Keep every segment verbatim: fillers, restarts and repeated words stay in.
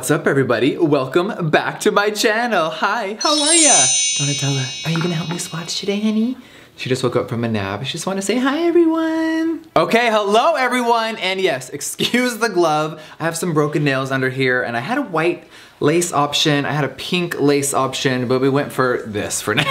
What's up, everybody? Welcome back to my channel. Hi, how are ya? Donatella, are you gonna help me swatch today, honey? She just woke up from a nap. She just wanna say hi, everyone. Okay, hello, everyone. And yes, excuse the glove. I have some broken nails under here, and I had a white lace option. I had a pink lace option, but we went for this for now.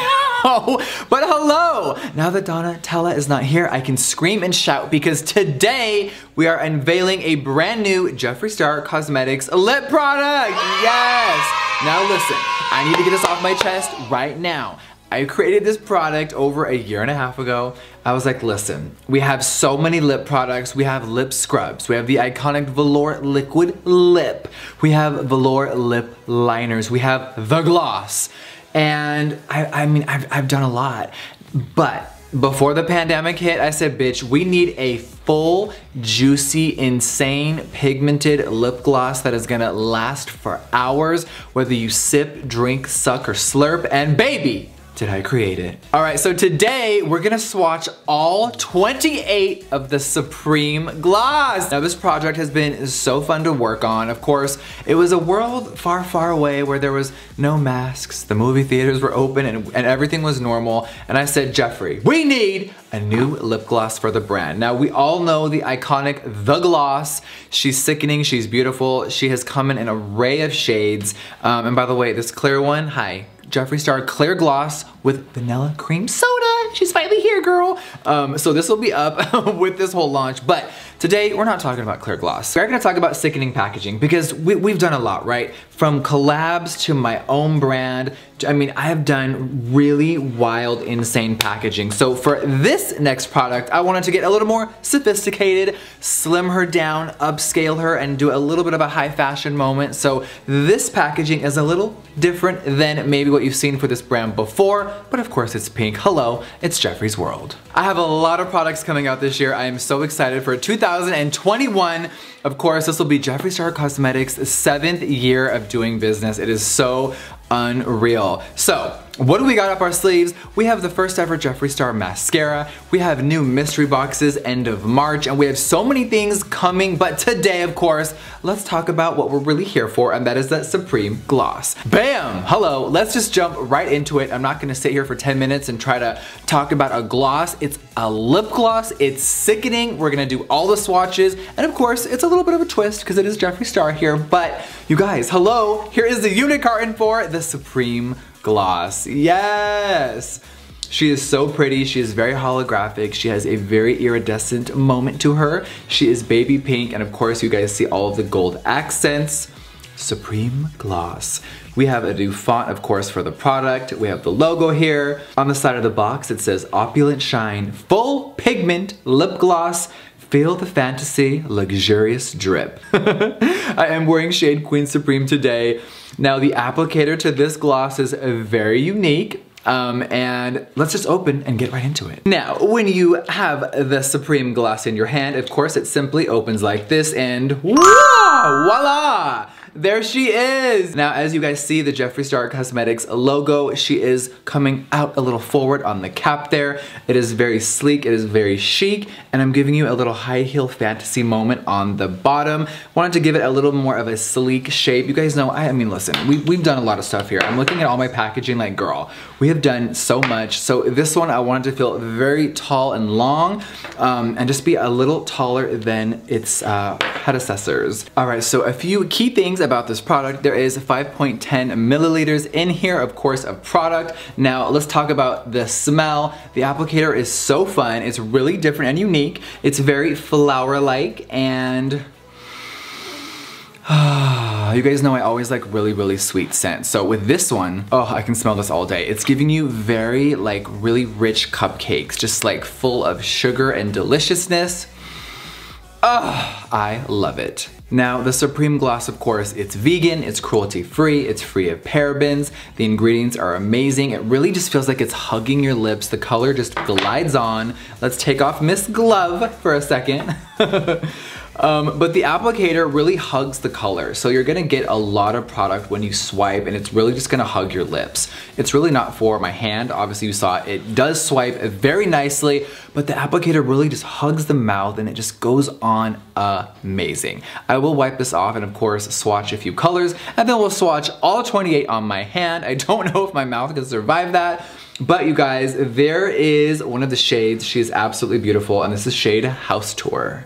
But hello! Now that Donatella is not here, I can scream and shout because today we are unveiling a brand new Jeffree Star Cosmetics lip product! Yes! Now listen, I need to get this off my chest right now. I created this product over a year and a half ago. I was like, listen, we have so many lip products. We have lip scrubs. We have the iconic Velour Liquid Lip. We have Velour Lip Liners. We have The Gloss. And I, I mean, I've, I've done a lot, but before the pandemic hit, I said, bitch, we need a full, juicy, insane, pigmented lip gloss that is gonna last for hours, whether you sip, drink, suck, or slurp, and baby, did I create it. All right, so today we're gonna swatch all twenty-eight of the Supreme Gloss. Now this project has been so fun to work on. Of course, it was a world far, far away where there was no masks, the movie theaters were open, and, and everything was normal. And I said, Jeffree, we need a new lip gloss for the brand. Now we all know the iconic The Gloss. She's sickening, she's beautiful. She has come in an array of shades. Um, and by the way, this clear one, hi. Jeffree Star Claire Gloss with Vanilla Cream Soda. She's finally here, girl. Um, so this will be up with this whole launch, but today we're not talking about Claire Gloss. We're gonna talk about sickening packaging because we, we've done a lot, right? From collabs to my own brand. I mean, I have done really wild, insane packaging. So for this next product, I wanted to get a little more sophisticated, slim her down, upscale her, and do a little bit of a high fashion moment. So this packaging is a little different than maybe what you've seen for this brand before, but of course it's pink. Hello, it's Jeffree's World. I have a lot of products coming out this year. I am so excited for two thousand twenty-one. Of course, this will be Jeffree Star Cosmetics' seventh year of doing business. It is so unreal. So, what do we got up our sleeves? We have the first ever Jeffree Star mascara. We have new mystery boxes end of March, and we have so many things coming, but today, of course, let's talk about what we're really here for, and that is that Supreme Gloss. Bam! Hello, let's just jump right into it. I'm not gonna sit here for ten minutes and try to talk about a gloss. It's a lip gloss, it's sickening. We're gonna do all the swatches, and of course, it's a little bit of a twist, because it is Jeffree Star here, but you guys, hello, here is the unit carton for the Supreme Gloss. Yes! She is so pretty, she is very holographic, she has a very iridescent moment to her. She is baby pink, and of course you guys see all of the gold accents. Supreme Gloss. We have a new font, of course, for the product. We have the logo here. On the side of the box it says, Opulent Shine, Full Pigment Lip Gloss. Feel the fantasy, luxurious drip. I am wearing shade Queen Supreme today. Now the applicator to this gloss is very unique, um, and let's just open and get right into it. Now, when you have the Supreme Gloss in your hand, of course, it simply opens like this and whoa, voila! There she is! Now, as you guys see, the Jeffree Star Cosmetics logo, she is coming out a little forward on the cap there. It is very sleek, it is very chic, and I'm giving you a little high heel fantasy moment on the bottom. Wanted to give it a little more of a sleek shape. You guys know, I, I mean, listen, we, we've done a lot of stuff here. I'm looking at all my packaging like, girl, we have done so much. So this one, I wanted to feel very tall and long, um, and just be a little taller than its uh, predecessors. Alright, so a few key things about this product. There is five point one zero milliliters in here, of course, of product. Now, let's talk about the smell. The applicator is so fun. It's really different and unique. It's very flower-like and... you guys know I always like really, really sweet scents. So with this one, oh, I can smell this all day. It's giving you very, like, really rich cupcakes, just like full of sugar and deliciousness. Oh, I love it. Now, the Supreme Gloss, of course, it's vegan, it's cruelty-free, it's free of parabens, the ingredients are amazing. It really just feels like it's hugging your lips. The color just glides on. Let's take off Miss Glove for a second. Um, but the applicator really hugs the color, so you're gonna get a lot of product when you swipe, and it's really just gonna hug your lips. It's really not for my hand, obviously you saw it, it does swipe very nicely, but the applicator really just hugs the mouth and it just goes on amazing. I will wipe this off and of course swatch a few colors, and then we'll swatch all twenty-eight on my hand. I don't know if my mouth can survive that. But you guys, there is one of the shades, she is absolutely beautiful, and this is shade House Tour.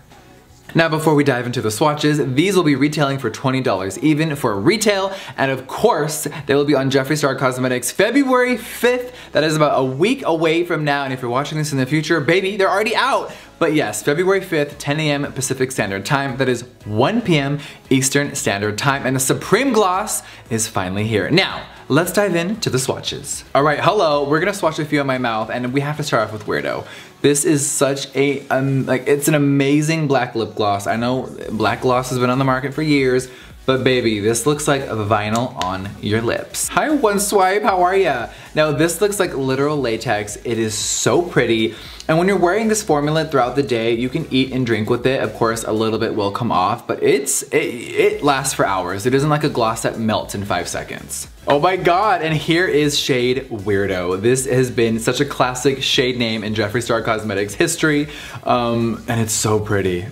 Now before we dive into the swatches, these will be retailing for twenty dollars even for retail, and of course, they will be on Jeffree Star Cosmetics February fifth. That is about a week away from now, and if you're watching this in the future, baby, they're already out! But yes, February fifth, ten A M Pacific Standard Time, that is one P M Eastern Standard Time, and the Supreme Gloss is finally here. Now, let's dive into the swatches. All right, hello, we're gonna swatch a few in my mouth, and we have to start off with Weirdo. This is such a, um, like, it's an amazing black lip gloss. I know black gloss has been on the market for years, but baby, this looks like vinyl on your lips. Hi, One Swipe, how are ya? Now, this looks like literal latex. It is so pretty. And when you're wearing this formula throughout the day, you can eat and drink with it. Of course, a little bit will come off, but it's it, it lasts for hours. It isn't like a gloss that melts in five seconds. Oh my God, and here is shade Weirdo. This has been such a classic shade name in Jeffree Star Cosmetics history, um, and it's so pretty.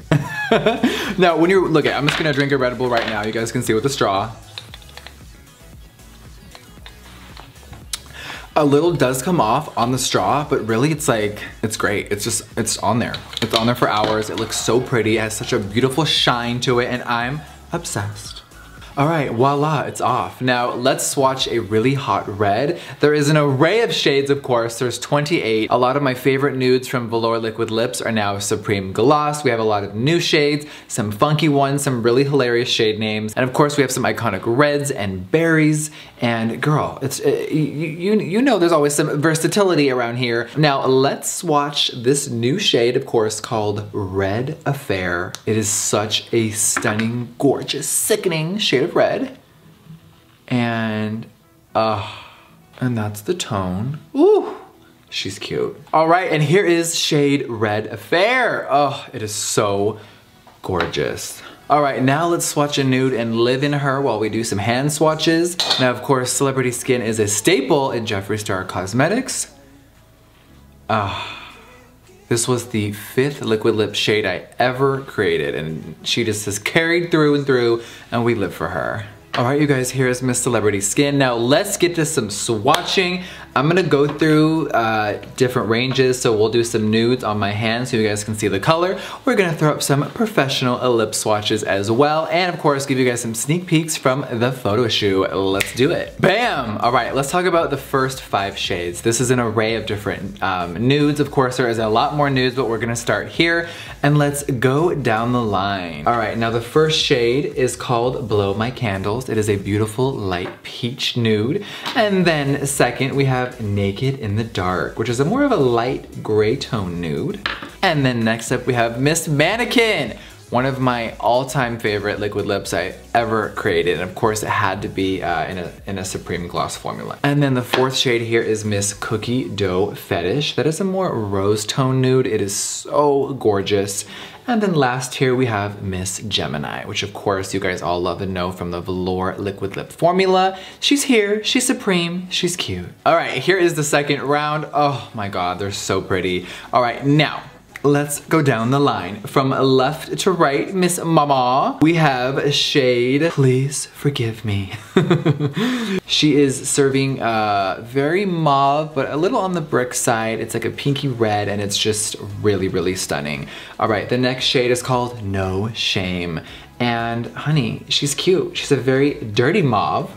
Now, when you're, look, I'm just gonna drink a Red Bull right now. You guys can see with the straw. A little does come off on the straw, but really it's like, it's great. It's just, it's on there. It's on there for hours. It looks so pretty. It has such a beautiful shine to it, and I'm obsessed. All right, voila, it's off. Now, let's swatch a really hot red. There is an array of shades, of course. There's twenty-eight. A lot of my favorite nudes from Velour Liquid Lips are now Supreme Gloss. We have a lot of new shades, some funky ones, some really hilarious shade names. And of course, we have some iconic reds and berries. And girl, it's it, you, you, you know there's always some versatility around here. Now, let's swatch this new shade, of course, called Red Affair. It is such a stunning, gorgeous, sickening shade of red, and uh and that's the tone. Ooh, she's cute. All right, and here is shade Red Affair. Oh, it is so gorgeous. All right, now let's swatch a nude and live in her while we do some hand swatches. Now, of course, Celebrity Skin is a staple in Jeffree Star Cosmetics. Ah. Uh, This was the fifth liquid lip shade I ever created, and she just has carried through and through, and we live for her. All right, you guys, here is Miss Celebrity Skin. Now, let's get to some swatching. I'm gonna go through uh, different ranges, so we'll do some nudes on my hand so you guys can see the color. We're gonna throw up some professional lip swatches as well, and of course, give you guys some sneak peeks from the photo shoot. Let's do it. Bam! All right, let's talk about the first five shades. This is an array of different um, nudes. Of course, there is a lot more nudes, but we're gonna start here, and let's go down the line. All right, now the first shade is called Blow My Candles. It is a beautiful light peach nude. And then second, we have Naked in the Dark, which is a more of a light gray tone nude. And then next up we have Miss Mannequin, one of my all-time favorite liquid lips I ever created, and of course it had to be uh, in a, in a Supreme Gloss formula. And then the fourth shade here is Miss Cookie Dough Fetish. That is a more rose tone nude. It is so gorgeous. And then last here we have Miss Gemini, which of course you guys all love and know from the Velour Liquid Lip formula. She's here, she's Supreme, she's cute. All right, here is the second round. Oh my God, they're so pretty. All right, now, Let's go down the line. From left to right, Miss Mama, we have shade Please Forgive Me. She is serving uh, very mauve, but a little on the brick side. It's like a pinky red, and it's just really, really stunning. All right, the next shade is called No Shame. And honey, she's cute. She's a very dirty mauve.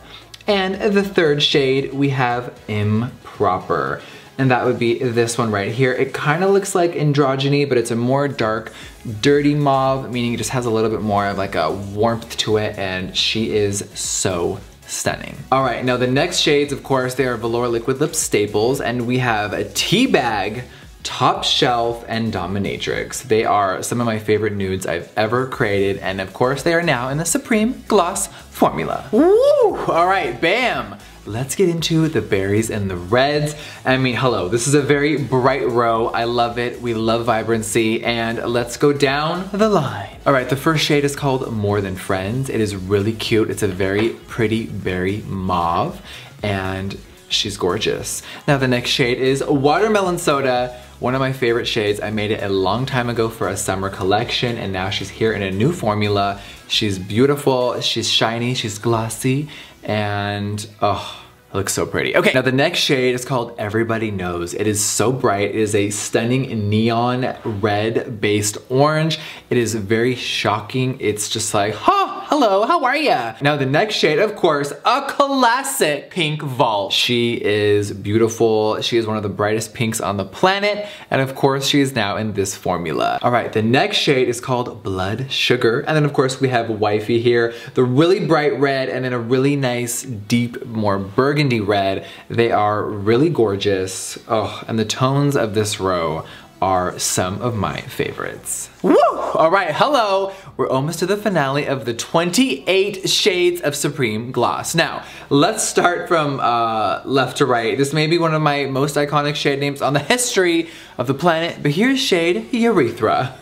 And the third shade, we have Improper. And that would be this one right here. It kind of looks like Androgyny, but it's a more dark, dirty mauve, meaning it just has a little bit more of like a warmth to it, and she is so stunning. All right, now the next shades, of course, they are Velour Liquid Lip staples, and we have a Tea Bag, Top Shelf, and Dominatrix. They are some of my favorite nudes I've ever created, and of course, they are now in the Supreme Gloss formula. Woo! All right, bam! Let's get into the berries and the reds. I mean, hello, this is a very bright row. I love it, we love vibrancy, and let's go down the line. All right, the first shade is called More Than Friends. It is really cute. It's a very pretty berry mauve, and she's gorgeous. Now the next shade is Watermelon Soda. One of my favorite shades. I made it a long time ago for a summer collection, and now she's here in a new formula. She's beautiful, she's shiny, she's glossy, and oh, it looks so pretty. Okay, now the next shade is called Everybody Knows. It is so bright. It is a stunning neon red-based orange. It is very shocking. It's just like, ha! Hello, how are ya? Now the next shade, of course, a classic, Pink Vault. She is beautiful. She is one of the brightest pinks on the planet. And of course, she is now in this formula. All right, the next shade is called Blood Sugar. And then of course, we have Wifey here, the really bright red, and then a really nice, deep, more burgundy red. They are really gorgeous. Oh, and the tones of this row are some of my favorites. Woo! All right, hello. We're almost to the finale of the twenty-eight shades of Supreme Gloss. Now, let's start from uh, left to right. This may be one of my most iconic shade names on the history of the planet, but here's shade Urethra.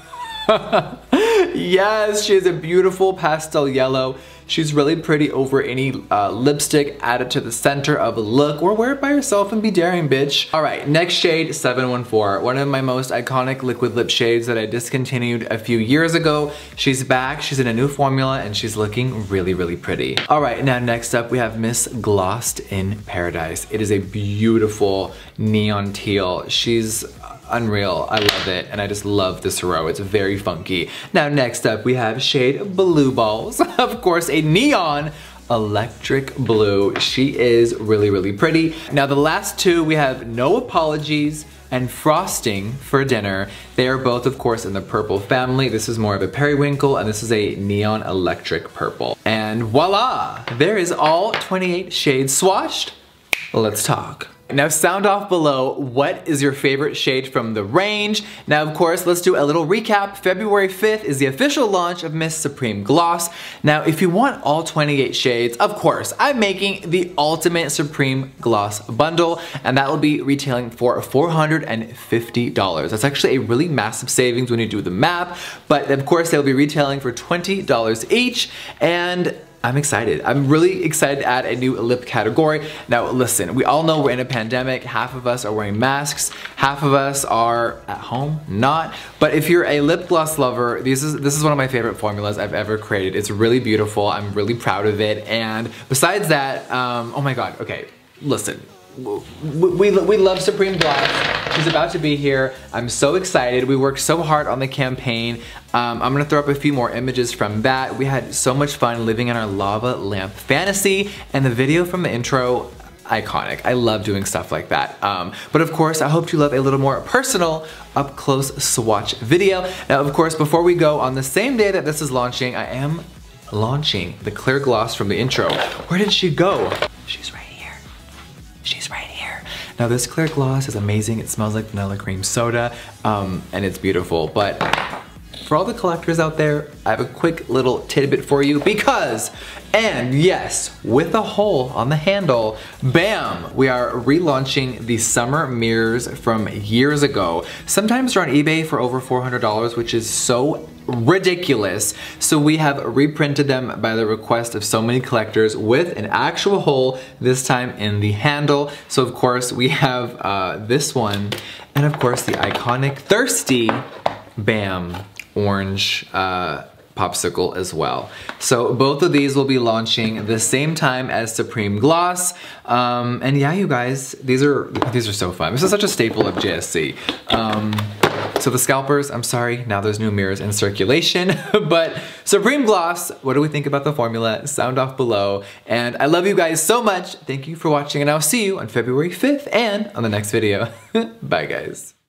Yes, she is a beautiful pastel yellow. She's really pretty over any uh, lipstick, add it to the center of a look, or wear it by yourself and be daring, bitch. All right, next shade, seven one four. One of my most iconic liquid lip shades that I discontinued a few years ago. She's back, she's in a new formula, and she's looking really, really pretty. All right, now next up, we have Miss Glossed in Paradise. It is a beautiful neon teal. She's unreal, I love it, and I just love this row. It's very funky. Now next up, we have shade Blue Balls. Of course, a neon electric blue. She is really, really pretty. Now the last two, we have No Apologies and Frosting for Dinner. They are both, of course, in the purple family. This is more of a periwinkle, and this is a neon electric purple. And voila! There is all twenty-eight shades swatched. Let's talk. Now sound off below, what is your favorite shade from the range? Now of course, let's do a little recap. February fifth is the official launch of Miss Supreme Gloss. Now if you want all twenty-eight shades, of course, I'm making the ultimate Supreme Gloss bundle, and that will be retailing for four hundred fifty dollars. That's actually a really massive savings when you do the math, but of course they'll be retailing for twenty dollars each, and I'm excited. I'm really excited to add a new lip category. Now listen, we all know we're in a pandemic. Half of us are wearing masks. Half of us are at home, not. But if you're a lip gloss lover, this is, this is one of my favorite formulas I've ever created. It's really beautiful. I'm really proud of it. And besides that, um, oh my God, okay, listen. We, we, we love Supreme Gloss. She's about to be here. I'm so excited. We worked so hard on the campaign. Um, I'm gonna throw up a few more images from that. We had so much fun living in our lava lamp fantasy, and the video from the intro, iconic. I love doing stuff like that. Um, but of course, I hope you love a little more personal, up-close swatch video. Now, of course, before we go, on the same day that this is launching, I am launching the Claire Gloss from the intro. Where did she go? She's right. She's right here. Now this Claire Gloss is amazing. It smells like vanilla cream soda, um, and it's beautiful. But for all the collectors out there, I have a quick little tidbit for you because, and yes, with a hole on the handle, bam, we are relaunching the summer mirrors from years ago. Sometimes they're on eBay for over four hundred dollars, which is so ridiculous. So we have reprinted them by the request of so many collectors with an actual hole, this time in the handle. So of course we have uh, this one, and of course the iconic Thirsty bam, orange uh, popsicle as well. So both of these will be launching the same time as Supreme Gloss. Um, and yeah, you guys, these are these are so fun. This is such a staple of J S C. Um, So the scalpers, I'm sorry, now there's new mirrors in circulation, but Supreme Gloss, what do we think about the formula? Sound off below. And I love you guys so much. Thank you for watching, and I'll see you on February fifth and on the next video. Bye, guys.